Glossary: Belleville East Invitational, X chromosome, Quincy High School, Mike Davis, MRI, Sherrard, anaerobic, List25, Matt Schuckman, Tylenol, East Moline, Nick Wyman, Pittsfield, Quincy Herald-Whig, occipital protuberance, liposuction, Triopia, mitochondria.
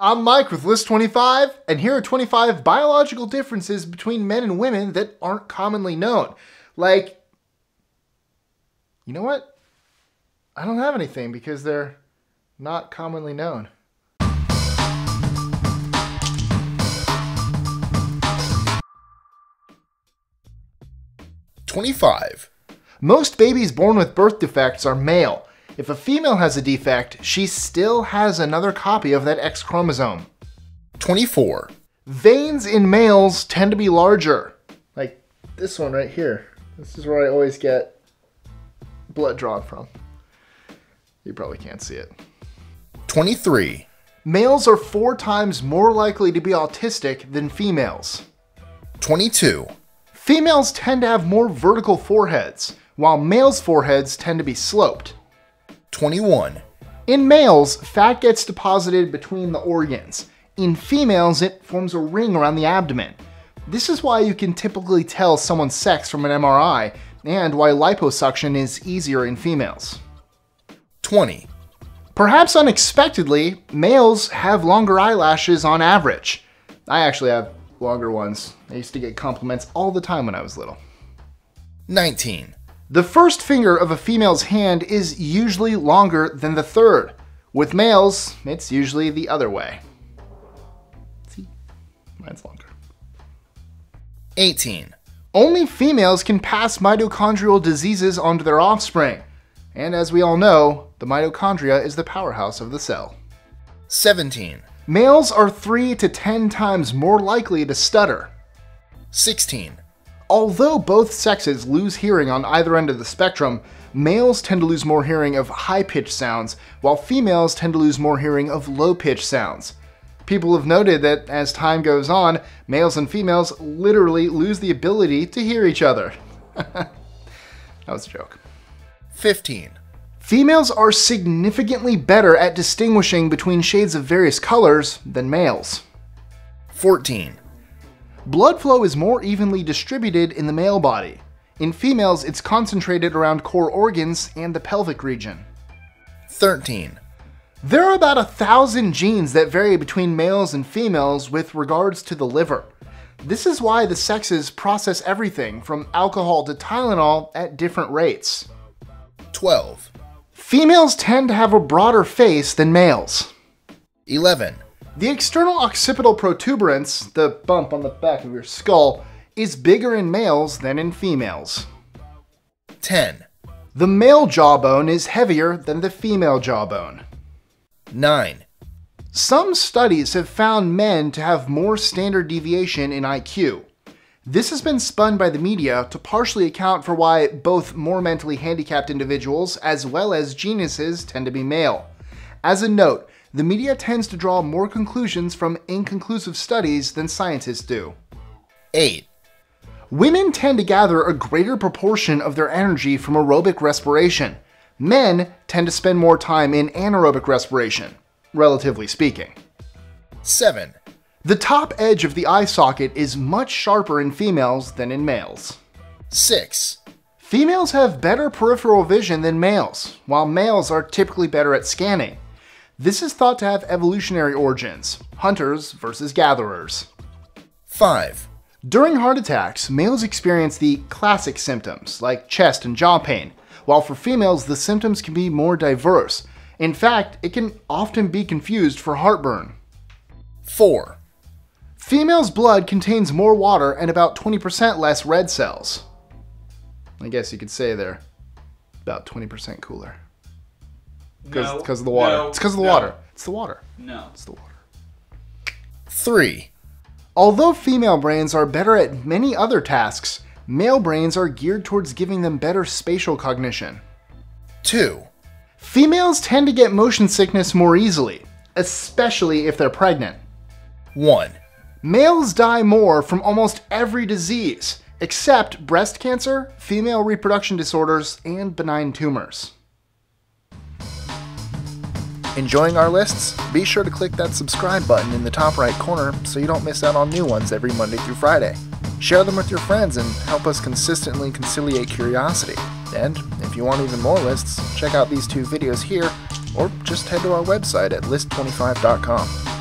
I'm Mike with List25, and here are 25 biological differences between men and women that aren't commonly known. Like, you know what? I don't have anything because they're not commonly known. #25. Most babies born with birth defects are male. If a female has a defect, she still has another copy of that X chromosome. #24. Veins in males tend to be larger. Like this one right here. This is where I always get blood drawn from. You probably can't see it. #23. Males are 4 times more likely to be autistic than females. #22. Females tend to have more vertical foreheads, while males' foreheads tend to be sloped. #21. In males, fat gets deposited between the organs. In females, it forms a ring around the abdomen. This is why you can typically tell someone's sex from an MRI, and why liposuction is easier in females. #20. Perhaps unexpectedly, males have longer eyelashes on average. I actually have longer ones. I used to get compliments all the time when I was little. #19. The first finger of a female's hand is usually longer than the third. With males, it's usually the other way. See? Mine's longer. #18. Only females can pass mitochondrial diseases onto their offspring. And as we all know, the mitochondria is the powerhouse of the cell. #17. Males are 3 to 10 times more likely to stutter. #16. Although both sexes lose hearing on either end of the spectrum, males tend to lose more hearing of high-pitched sounds, while females tend to lose more hearing of low-pitched sounds. People have noted that as time goes on, males and females literally lose the ability to hear each other. That was a joke. #15. Females are significantly better at distinguishing between shades of various colors than males. #14. Blood flow is more evenly distributed in the male body. In females, it's concentrated around core organs and the pelvic region. #13. There are about 1,000 genes that vary between males and females with regards to the liver. This is why the sexes process everything from alcohol to Tylenol at different rates. #12. Females tend to have a broader face than males. #11. The external occipital protuberance, the bump on the back of your skull, is bigger in males than in females. #10. The male jawbone is heavier than the female jawbone. #9. Some studies have found men to have more standard deviation in IQ. This has been spun by the media to partially account for why both more mentally handicapped individuals as well as geniuses tend to be male. As a note, the media tends to draw more conclusions from inconclusive studies than scientists do. #8. Women tend to gather a greater proportion of their energy from aerobic respiration. Men tend to spend more time in anaerobic respiration, relatively speaking. #7. The top edge of the eye socket is much sharper in females than in males. #6. Females have better peripheral vision than males, while males are typically better at scanning. This is thought to have evolutionary origins, hunters versus gatherers. #5. During heart attacks, males experience the classic symptoms, like chest and jaw pain, while for females, the symptoms can be more diverse. In fact, it can often be confused for heartburn. #4. Females' blood contains more water and about 20% less red cells. I guess you could say they're about 20% cooler. Because of the water. No, it's because of the water. It's the water. No. It's the water. #3. Although female brains are better at many other tasks, male brains are geared towards giving them better spatial cognition. #2. Females tend to get motion sickness more easily, especially if they're pregnant. #1. Males die more from almost every disease, except breast cancer, female reproduction disorders, and benign tumors. Enjoying our lists? Be sure to click that subscribe button in the top right corner so you don't miss out on new ones every Monday through Friday. Share them with your friends and help us consistently conciliate curiosity. And if you want even more lists, check out these 2 videos here, or just head to our website at list25.com.